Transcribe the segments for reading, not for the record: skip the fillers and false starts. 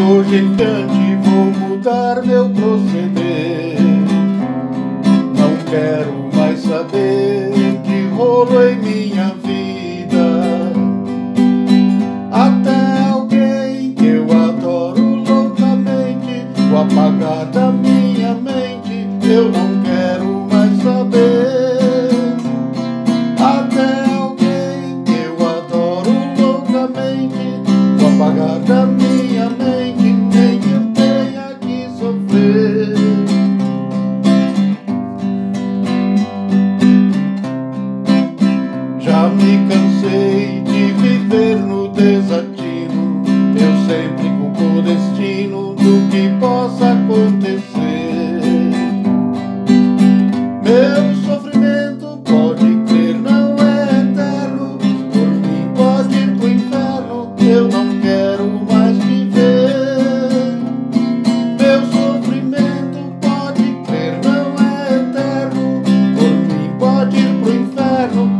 intoxicante, vou mudar meu proceder. Não quero mais saber de rolo em minha vida. Até alguém que eu adoro loucamente o apagar da minha mente. Eu não quero mais saber. Até alguém que eu adoro loucamente o apagar da minha mente. Já me cansei de viver no desatino. Eu sempre culpo o destino do que possa acontecer. Meu sofrimento, pode crer, não é eterno. Por mim pode ir pro inferno, eu não quero mais viver. Meu sofrimento, pode crer, não é eterno. Por mim pode ir pro inferno.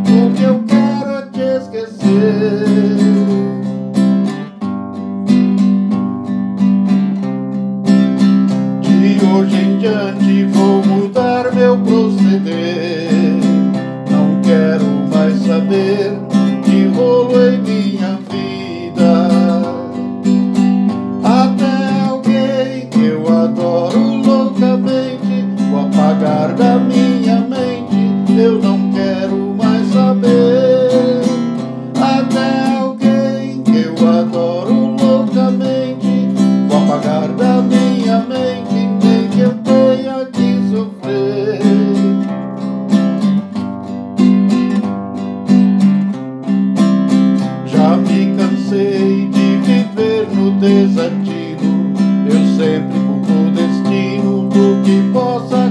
De hoje em diante vou mudar meu proceder. Não quero mais saber de rolo em minha vida. Até alguém que eu adoro loucamente o apagar da minha mente. Eu não quero mais saber. Desatino, eu sempre culpo o destino do que possa